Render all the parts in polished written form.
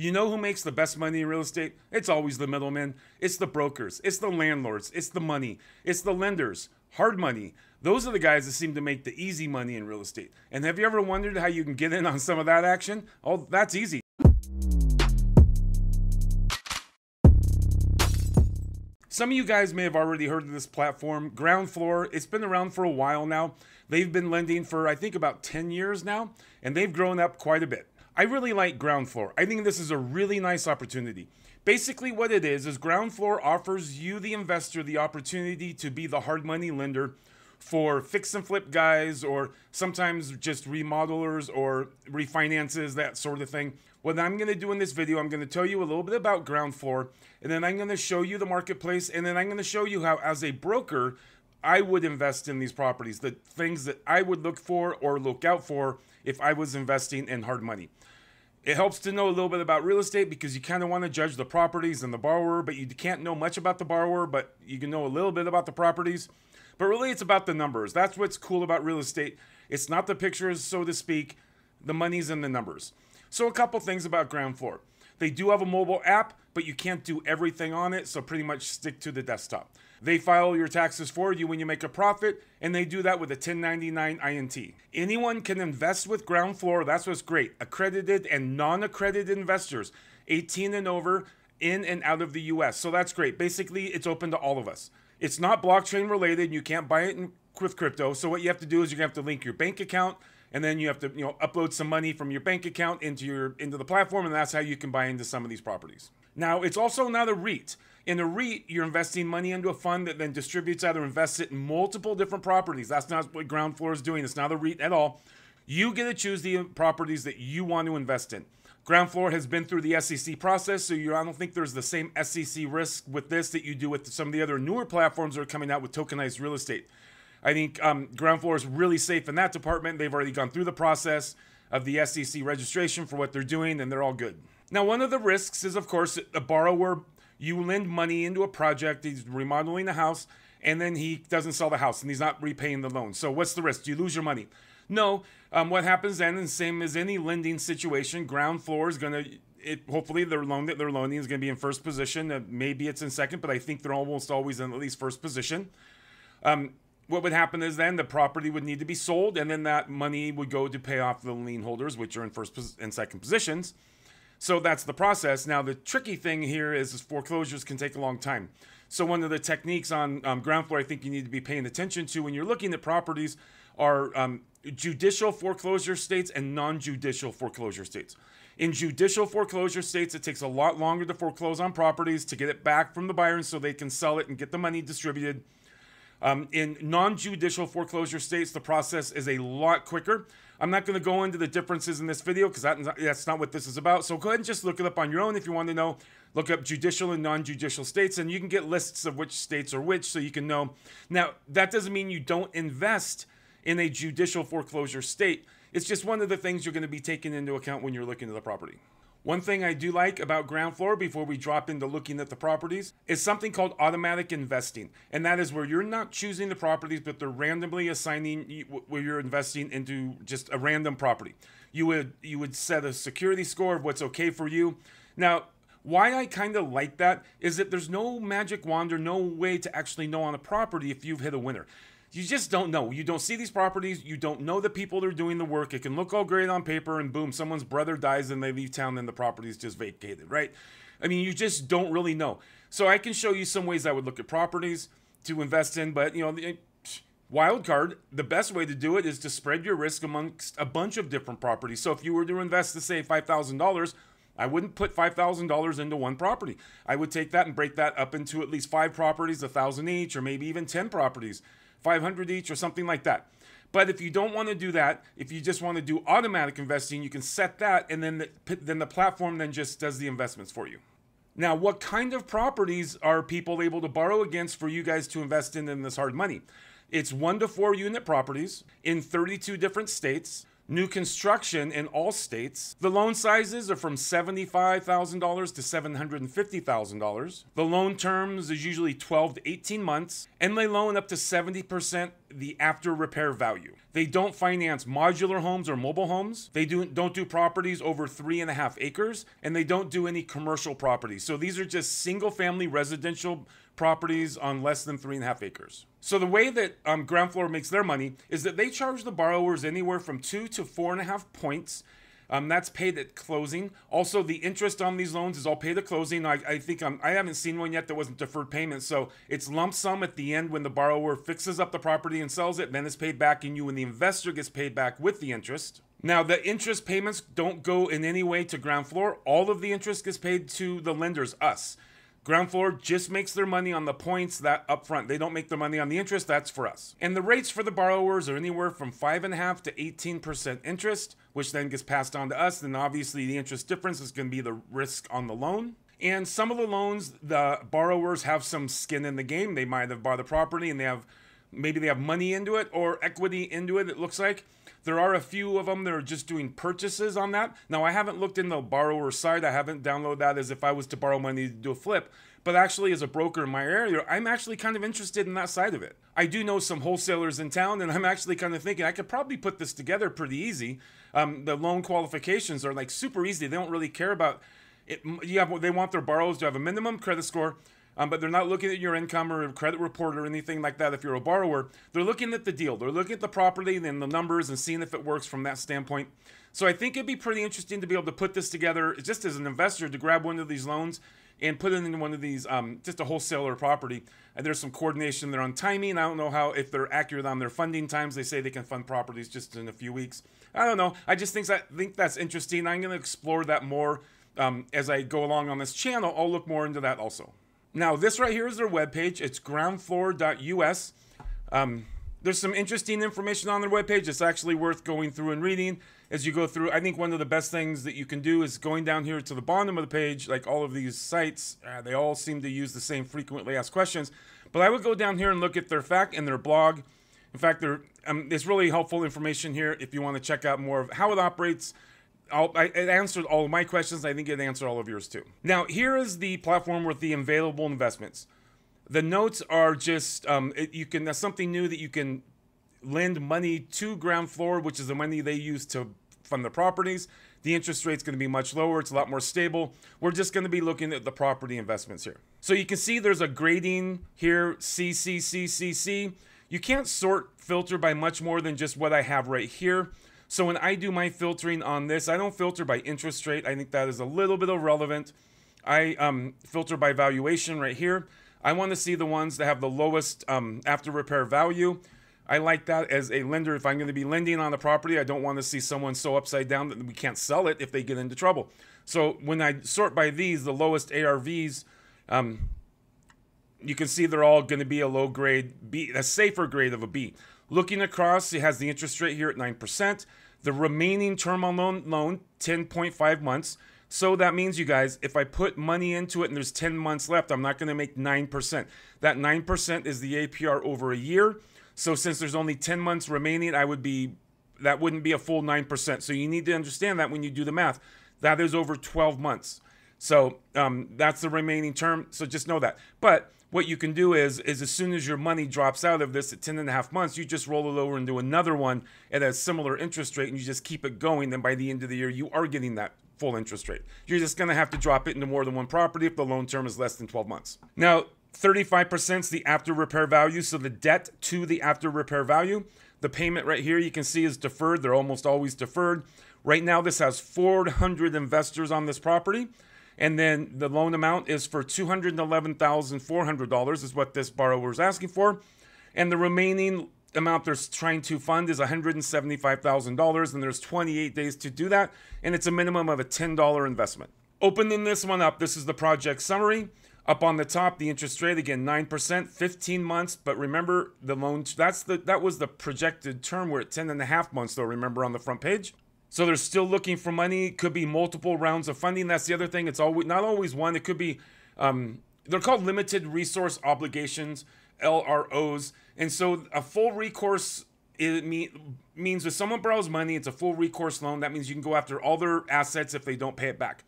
You know who makes the best money in real estate? It's always the middlemen. It's the brokers. It's the landlords. It's the money. It's the lenders. Hard money. Those are the guys that seem to make the easy money in real estate. And have you ever wondered how you can get in on some of that action? Oh, that's easy. Some of you guys may have already heard of this platform, Groundfloor. It's been around for a while now. They've been lending for, I think, about 10 years now, and they've grown up quite a bit. I really like Groundfloor. I think this is a really nice opportunity. Basically what it is Groundfloor offers you, the investor, the opportunity to be the hard money lender for fix and flip guys, or sometimes just remodelers or refinances, that sort of thing. What I'm gonna do in this video, I'm gonna tell you a little bit about Groundfloor, and then I'm gonna show you the marketplace, and then I'm gonna show you how, as a broker, I would invest in these properties, the things that I would look for or look out for if I was investing in hard money. It helps to know a little bit about real estate because you kind of want to judge the properties and the borrower, but you can't know much about the borrower, but you can know a little bit about the properties. But really, it's about the numbers. That's what's cool about real estate. It's not the pictures, so to speak. The money's in the numbers. So a couple things about Groundfloor. They do have a mobile app, but you can't do everything on it, so pretty much stick to the desktop. They file your taxes for you when you make a profit, and they do that with a 1099 INT. Anyone can invest with Groundfloor. That's what's great. Accredited and non-accredited investors, 18 and over, in and out of the US. So that's great. Basically, it's open to all of us. It's not blockchain related. You can't buy it with crypto. So what you have to do is you're gonna have to link your bank account, and then you have to, upload some money from your bank account into the platform, and that's how you can buy into some of these properties. Now, it's also not a REIT. In a REIT, you're investing money into a fund that then distributes out or invests it in multiple different properties. That's not what Groundfloor is doing. It's not a REIT at all. You get to choose the properties that you want to invest in. Groundfloor has been through the SEC process, so I don't think there's the same SEC risk with this that you do with some of the other newer platforms that are coming out with tokenized real estate. I think Groundfloor is really safe in that department. They've already gone through the process of the SEC registration for what they're doing, and they're all good. Now, one of the risks is, of course, a borrower. You lend money into a project, he's remodeling the house, and then he doesn't sell the house, and he's not repaying the loan. So what's the risk? Do you lose your money? No. What happens then, and same as any lending situation, Groundfloor is going to... hopefully their loan that they're loaning is going to be in first position. Maybe it's in second, but I think they're almost always in at least first position. What would happen is then the property would need to be sold, and then that money would go to pay off the lien holders, which are in first and second positions. So that's the process. Now, the tricky thing here is foreclosures can take a long time. So one of the techniques on Groundfloor I think you need to be paying attention to when you're looking at properties are judicial foreclosure states and non-judicial foreclosure states. In judicial foreclosure states, it takes a lot longer to foreclose on properties to get it back from the buyer so they can sell it and get the money distributed. In non-judicial foreclosure states, the process is a lot quicker. I'm not going to go into the differences in this video because that's not what this is about. So go ahead and just look it up on your own if you want to know. Look up judicial and non-judicial states, and you can get lists of which states are which so you can know. Now, that doesn't mean you don't invest in a judicial foreclosure state. It's just one of the things you're going to be taking into account when you're looking at the property. One thing I do like about Groundfloor before we drop into looking at the properties is something called automatic investing. And that is where you're not choosing the properties, but they're randomly assigning where you're investing into just a random property. You would set a security score of what's okay for you. Now, why I kind of like that is that there's no magic wand or no way to actually know on a property if you've hit a winner. You just don't know. You don't see these properties. You don't know the people that are doing the work. It can look all great on paper, and boom, someone's brother dies and they leave town and the property is just vacated, right? I mean, you just don't really know. So I can show you some ways I would look at properties to invest in, but wild card, the best way to do it is to spread your risk amongst a bunch of different properties. So if you were to invest, let's say, $5,000, I wouldn't put $5,000 into one property. I would take that and break that up into at least 5 properties, 1,000 each, or maybe even 10 properties. 500 each or something like that. But if you don't want to do that, if you just want to do automatic investing, you can set that, and then the platform then just does the investments for you. Now, what kind of properties are people able to borrow against for you guys to invest in this hard money? It's 1 to 4 unit properties in 32 different states. new construction in all states. The loan sizes are from $75,000 to $750,000. The loan terms is usually 12 to 18 months, and they loan up to 70% the after repair value. They don't finance modular homes or mobile homes. They don't do properties over 3.5 acres, and they don't do any commercial properties. So these are just single family residential properties on less than 3.5 acres. So the way that Groundfloor makes their money is that they charge the borrowers anywhere from 2 to 4.5 points. That's paid at closing. Also, the interest on these loans is all paid at closing. I haven't seen one yet that wasn't deferred payment. So it's lump sum at the end when the borrower fixes up the property and sells it, then it's paid back, and you and the investor gets paid back with the interest. Now, the interest payments don't go in any way to Groundfloor. All of the interest gets paid to the lenders, us. Groundfloor just makes their money on the points that upfront. They don't make their money on the interest. That's for us. And the rates for the borrowers are anywhere from 5.5 to 18% interest, which then gets passed on to us. Then obviously the interest difference is going to be the risk on the loan. And some of the loans, the borrowers have some skin in the game. They might have bought the property and they have, maybe they have money into it or equity into it, it looks like. There are a few of them that are just doing purchases on that. Now, I haven't looked in the borrower side. I haven't downloaded that as if I was to borrow money to do a flip. But actually, as a broker in my area, I'm actually kind of interested in that side of it. I do know some wholesalers in town, and I'm actually kind of thinking I could probably put this together pretty easy. The loan qualifications are like super easy. They don't really care about it. They want their borrowers to have a minimum credit score. But they're not looking at your income or a credit report or anything like that if you're a borrower. They're looking at the deal. They're looking at the property and the numbers and seeing if it works from that standpoint. So I think it'd be pretty interesting to be able to put this together just as an investor to grab one of these loans and put it into one of these, just a wholesaler property. And there's some coordination there on timing. I don't know if they're accurate on their funding times. They say they can fund properties just in a few weeks. I don't know. I just think that's interesting. I'm going to explore that more as I go along on this channel. I'll look more into that also. Now, this right here is their webpage. It's groundfloor.us. There's some interesting information on their webpage. It's actually worth going through and reading as you go through. I think one of the best things that you can do is going down here to the bottom of the page, like all of these sites, they all seem to use the same frequently asked questions. But I would go down here and look at their fact and their blog. In fact, there's really helpful information here if you want to check out more of how it operates. It answered all of my questions. I think it answered all of yours too. Now, here is the platform with the available investments. The notes are just, that's something new that you can lend money to Groundfloor, which is the money they use to fund the properties. The interest rate's going to be much lower. It's a lot more stable. We're just going to be looking at the property investments here. So you can see there's a grading here, CCCCC. You can't sort filter by much more than just what I have right here. So when I do my filtering on this, I don't filter by interest rate. I think that is a little bit irrelevant. I filter by valuation right here. I want to see the ones that have the lowest after repair value. I like that as a lender. If I'm going to be lending on the property, I don't want to see someone so upside down that we can't sell it if they get into trouble. So when I sort by these, the lowest ARVs, you can see they're all going to be a low grade B, a safer grade of a B. Looking across, it has the interest rate here at 9%. The remaining term on loan 10.5 months. So that means, you guys, if I put money into it and there's 10 months left, I'm not going to make 9%. That 9% is the APR over a year. So since there's only 10 months remaining, that wouldn't be a full 9%. So you need to understand that when you do the math, that is over 12 months. So that's the remaining term. So just know that. But what you can do is as soon as your money drops out of this at 10.5 months, you just roll it over and do another one at a similar interest rate, and you just keep it going. Then by the end of the year, you are getting that full interest rate. You're just going to have to drop it into more than one property if the loan term is less than 12 months. Now, 35% is the after repair value, so the debt to the after repair value. The payment right here you can see is deferred. They're almost always deferred. Right now, this has 400 investors on this property. And then the loan amount is for $211,400 is what this borrower is asking for. And the remaining amount they're trying to fund is $175,000, and there's 28 days to do that. And it's a minimum of a $10 investment. Opening this one up, this is the project summary. Up on the top, the interest rate, again, 9%, 15 months. But remember, the loan, that was the projected term. We're at 10.5 months, though, remember, on the front page. So they're still looking for money. Could be multiple rounds of funding. That's the other thing. It's always, not always one. It could be, they're called limited resource obligations, LROs. And so a full recourse it means if someone borrows money, it's a full recourse loan. That means you can go after all their assets if they don't pay it back.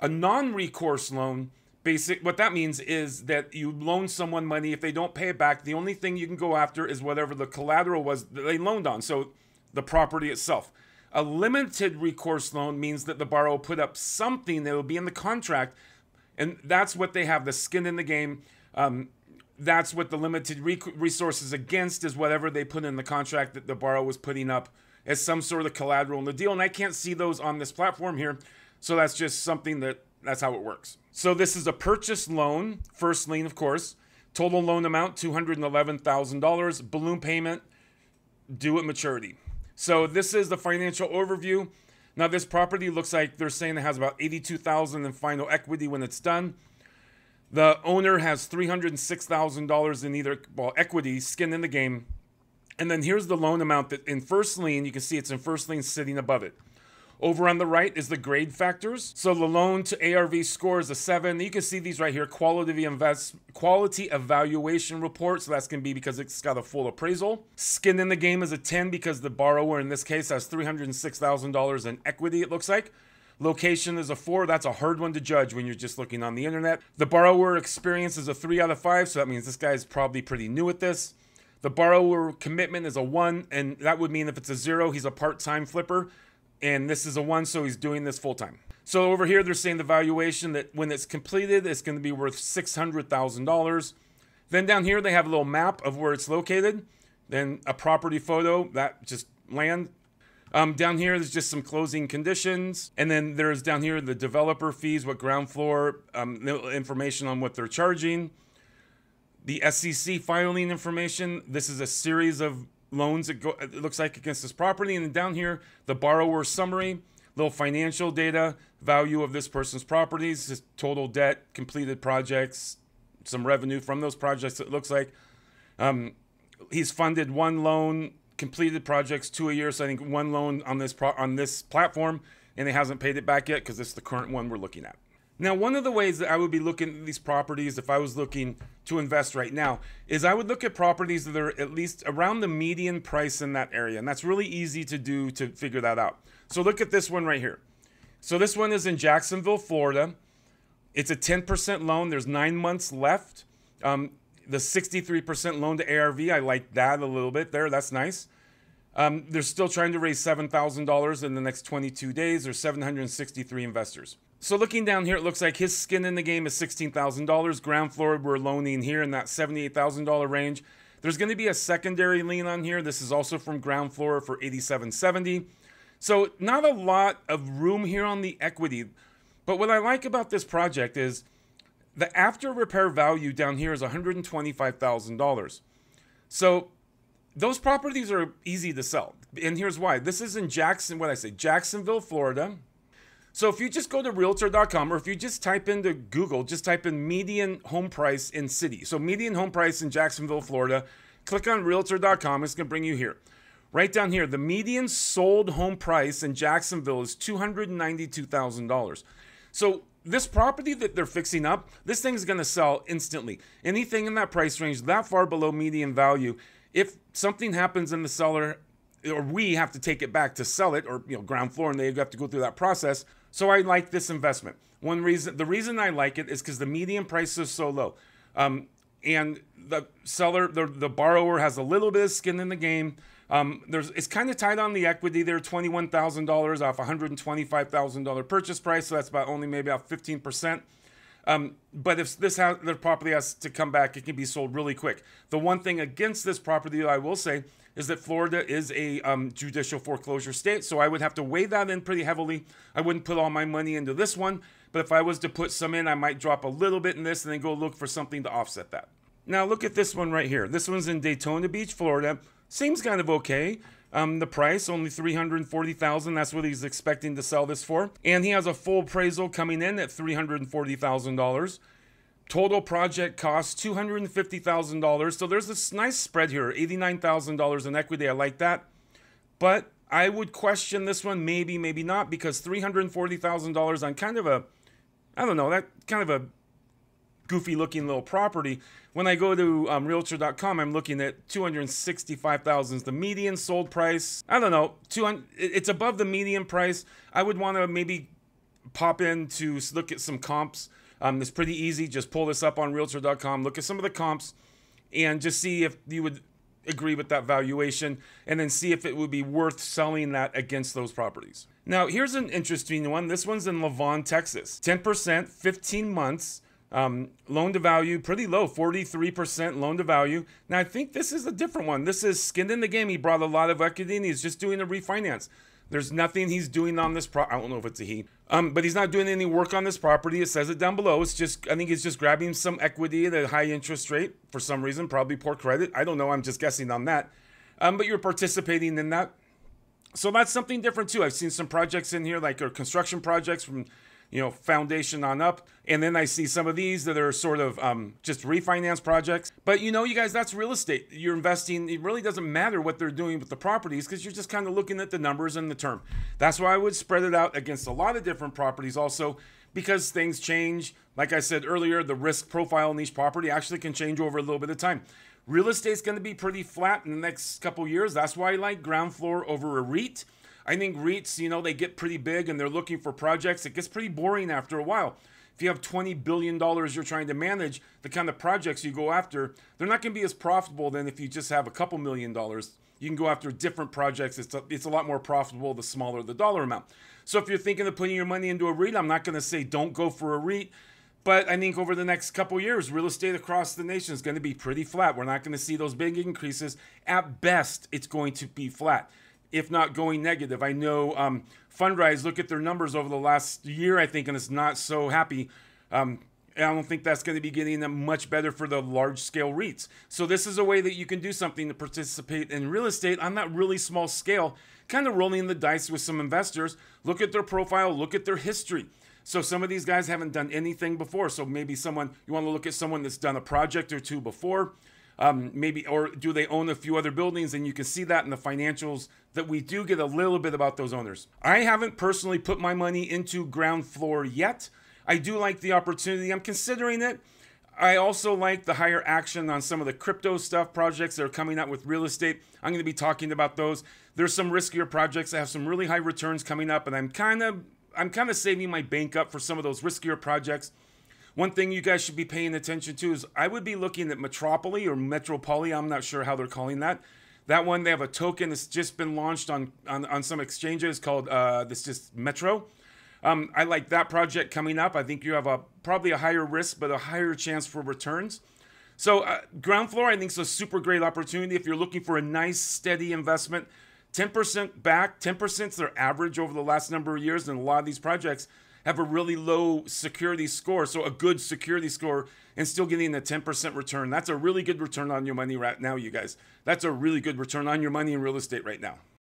A non-recourse loan, what that means is that you loan someone money. If they don't pay it back, the only thing you can go after is whatever the collateral was that they loaned on, so the property itself. A limited recourse loan means that the borrower put up something that will be in the contract, and that's what they have, the skin in the game. That's what the limited resources against is whatever they put in the contract that the borrower was putting up as some sort of collateral in the deal. And I can't see those on this platform here, so that's just something that's how it works. So this is a purchase loan, first lien, of course. Total loan amount, $211,000. Balloon payment, due at maturity. So this is the financial overview. Now this property looks like they're saying it has about $82,000 in final equity when it's done. The owner has $306,000 in either equity, skin in the game. And then here's the loan amount that in first lien, you can see it's in first lien sitting above it. Over on the right is the grade factors. So the loan to ARV score is a 7. You can see these right here, quality evaluation report. So that's going to be because it's got a full appraisal. Skin in the game is a 10 because the borrower in this case has $306,000 in equity, it looks like. Location is a 4. That's a hard one to judge when you're just looking on the internet. The borrower experience is a 3 out of 5. So that means this guy's probably pretty new at this. The borrower commitment is a 1. And that would mean if it's a 0, he's a part-time flipper. And this is a 1, so he's doing this full-time. So over here, they're saying the valuation that when it's completed, it's going to be worth $600,000. Then down here, they have a little map of where it's located. Then a property photo, that just land. Down here, there's just some closing conditions. And then there's down here the developer fees, what Groundfloor, information on what they're charging. The SEC filing information. This is a series of loans it looks like against this property. And then down here, the borrower summary, little financial data, value of this person's properties, his total debt, completed projects, some revenue from those projects, it looks like. He's funded 1 loan, completed projects 2 a year. So I think 1 loan on this platform, and he hasn't paid it back yet because it's the current one we're looking at. Now, one of the ways that I would be looking at these properties if I was looking to invest right now is I would look at properties that are at least around the median price in that area. And that's really easy to do to figure that out. So look at this one right here. So this one is in Jacksonville, Florida. It's a 10% loan. There's 9 months left. The 63% loan to ARV, I like that a little bit there. That's nice. They're still trying to raise $7,000 in the next 22 days or 763 investors. So looking down here, it looks like his skin in the game is $16,000. Ground floor, we're loaning here in that $78,000 range. There's going to be a secondary lien on here. This is also from ground floor for $87.70. So not a lot of room here on the equity. But what I like about this project is the after repair value down here is $125,000. So those properties are easy to sell. And here's why. This is in Jacksonville, Florida. So if you just go to realtor.com, or if you just type into Google, just type in median home price in city. So median home price in Jacksonville, Florida, click on realtor.com. It's going to bring you here. Right down here, the median sold home price in Jacksonville is $292,000. So this property that they're fixing up, this thing's going to sell instantly. Anything in that price range that far below median value, if something happens in the seller, or we have to take it back to sell it, or, you know, ground floor, and they have to go through that process. So I like this investment. The reason I like it is because the median price is so low. And the seller, the borrower has a little bit of skin in the game. It's kind of tight on the equity there, $21,000 off $125,000 purchase price. So that's about only maybe about 15%. But if their property has to come back, it can be sold really quick. The one thing against this property, I will say, is that Florida is a judicial foreclosure state. So I would have to weigh that in pretty heavily. I wouldn't put all my money into this one, but if I was to put some in, I might drop a little bit in this and then go look for something to offset that. Now look at this one right here. This one's in Daytona Beach, Florida. Seems kind of okay. The price, only $340,000. That's what he's expecting to sell this for. And he has a full appraisal coming in at $340,000. Total project cost, $250,000. So there's this nice spread here, $89,000 in equity. I like that. But I would question this one, maybe, maybe not, because $340,000 on kind of a, I don't know, that kind of a goofy looking little property. When I go to realtor.com, I'm looking at $265,000 is the median sold price. I don't know, it's above the median price. I would want to maybe pop in to look at some comps. It's pretty easy. Just pull this up on realtor.com, look at some of the comps, and just see if you would agree with that valuation, and then see if it would be worth selling that against those properties. Now, here's an interesting one. This one's in Levon, Texas. 10%, 15 months, loan to value, pretty low, 43% loan to value. Now, I think this is a different one. This is skinned in the game. He brought a lot of equity and he's just doing a refinance. There's nothing he's doing on this property. I don't know if it's a he, but he's not doing any work on this property. It says it down below. It's just, I think he's just grabbing some equity at a high interest rate for some reason, probably poor credit. I don't know. I'm just guessing on that. But you're participating in that. So that's something different too. I've seen some projects in here, like our construction projects from, you know, foundation on up. And then I see some of these that are sort of just refinance projects. But you know, you guys, that's real estate. You're investing. It really doesn't matter what they're doing with the properties because you're just kind of looking at the numbers and the term. That's why I would spread it out against a lot of different properties also, because things change. Like I said earlier, the risk profile in each property actually can change over a little bit of time. Real estate's going to be pretty flat in the next couple years. That's why I like Groundfloor over a REIT. I think REITs, you know, they get pretty big and they're looking for projects. It gets pretty boring after a while. If you have $20 billion you're trying to manage, the kind of projects you go after, they're not going to be as profitable than if you just have a couple $1,000,000. You can go after different projects. It's a lot more profitable the smaller the dollar amount. So if you're thinking of putting your money into a REIT, I'm not going to say don't go for a REIT. But I think over the next couple years, real estate across the nation is going to be pretty flat. We're not going to see those big increases. At best, it's going to be flat, if not going negative. I know Fundrise, look at their numbers over the last year, I think, and it's not so happy. And I don't think that's going to be getting them much better for the large-scale REITs. So this is a way that you can do something to participate in real estate on that really small scale, kind of rolling the dice with some investors. Look at their profile, look at their history. So some of these guys haven't done anything before. So maybe someone, you want to look at someone that's done a project or two before. Maybe, or do they own a few other buildings? And you can see that in the financials that we do get a little bit about those owners. I haven't personally put my money into Groundfloor yet. I do like the opportunity. I'm considering it. I also like the higher action on some of the crypto stuff projects that are coming out with real estate. I'm going to be talking about those. There's some riskier projects that have some really high returns coming up, and I'm kind of saving my bank up for some of those riskier projects. One thing you guys should be paying attention to is I would be looking at Metropoly or Metropoly. I'm not sure how they're calling that. That one, they have a token that's just been launched on some exchanges called this just Metro. I like that project coming up. I think you have probably a higher risk, but a higher chance for returns. So Groundfloor, I think, is a super great opportunity if you're looking for a nice, steady investment. 10% back, 10% is their average over the last number of years, and a lot of these projects have a really low security score, so a good security score, and still getting a 10% return. That's a really good return on your money right now, you guys. That's a really good return on your money in real estate right now.